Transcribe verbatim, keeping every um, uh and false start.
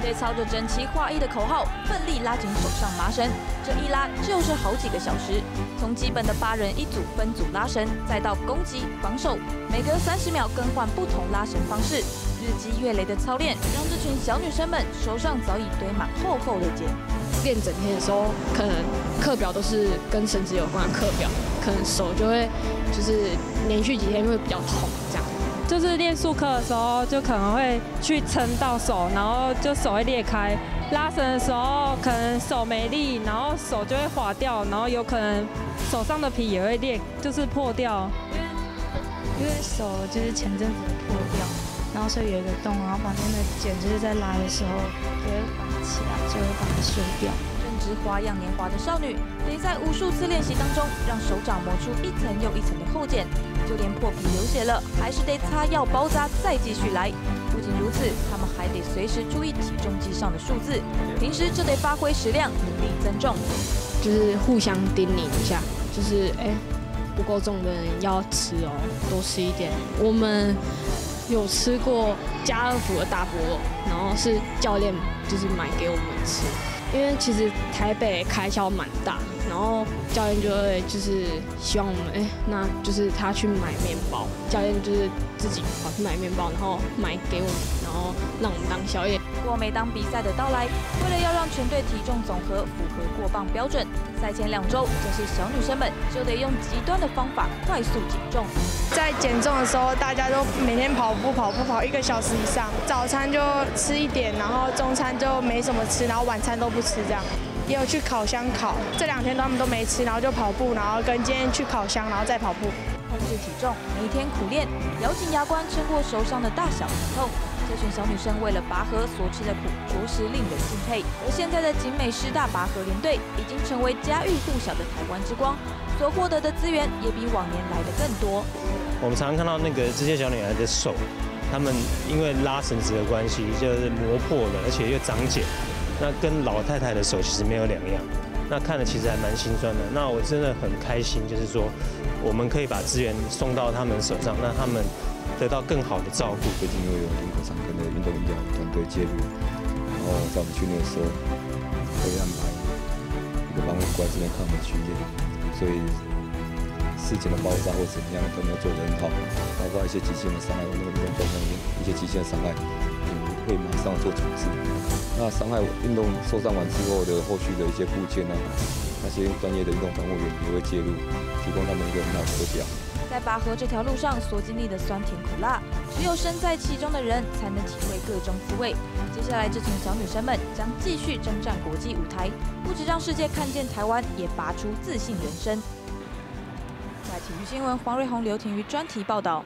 队操着整齐划一的口号，奋力拉紧手上麻绳，这一拉就是好几个小时。从基本的八人一组分组拉绳，再到攻击、防守，每隔三十秒更换不同拉绳方式，日积月累的操练，让这群小女生们手上早已堆满厚厚的茧。练整天的时候，可能课表都是跟绳子有关的课表，可能手就会就是连续几天会比较痛这样。 就是练术课的时候，就可能会去撑到手，然后就手会裂开；拉绳的时候，可能手没力，然后手就会滑掉，然后有可能手上的皮也会裂，就是破掉。因为手就是前阵子破掉，然后所以有一个洞，然后旁边的茧就是在拉的时候也会拔起来，就会把它修掉。 正值花样年华的少女，得在无数次练习当中，让手掌磨出一层又一层的厚茧，就连破皮流血了，还是得擦药包扎再继续来。不仅如此，她们还得随时注意体重机上的数字，平时就得发挥食量，努力增重。就是互相叮咛一下，就是哎、欸，不够重的人要吃哦，多吃一点。我们有吃过家乐福的大波肉，然后是教练就是买给我们吃。 因为其实台北开销蛮大，然后教练就会就是希望我们，哎，那就是他去买面包，教练就是自己跑去买面包，然后买给我们，然后让我们当宵夜。不过每当比赛的到来，为了要让全队体重总和符合过磅标准，赛前两周，这些小女生们就得用极端的方法快速减重。在减重的时候，大家都每天跑步跑步跑一个小时以上，早餐就吃一点，然后中餐就没什么吃，然后晚餐都不。 吃这样，也有去烤箱烤。这两天他们都没吃，然后就跑步，然后跟今天去烤箱，然后再跑步。控制体重，每天苦练，咬紧牙关撑过受伤的大小疼痛。这群小女生为了拔河所吃的苦，着实令人敬佩。而现在的景美师大拔河联队已经成为家喻户晓的台湾之光，所获得的资源也比往年来的更多。我们常常看到那个这些小女孩的手，她们因为拉绳子的关系，就是磨破了，而且又长茧。 那跟老太太的手其实没有两样，那看了其实还蛮心酸的。那我真的很开心，就是说我们可以把资源送到他们手上，让他们得到更好的照顾。最近因为有林口长庚的运动医疗团队介入，然后在我们训练的时候可以安排一个帮我过来这边看我们训练，所以事前的包扎或怎么样都没有做得很好，包括一些极限的伤害，我们运动专项一些极限的伤害。 会马上做处置。那伤害运动受伤完之后的后续的一些复健啊，那些专业的运动防护员也会介入，提供他们一个很好的协调。在拔河这条路上所经历的酸甜苦辣，只有身在其中的人才能体会各种滋味。接下来，这群小女生们将继续征战国际舞台，不止让世界看见台湾，也拔出自信人生。在体育新闻，黄瑞宏、刘婷瑜专题报道。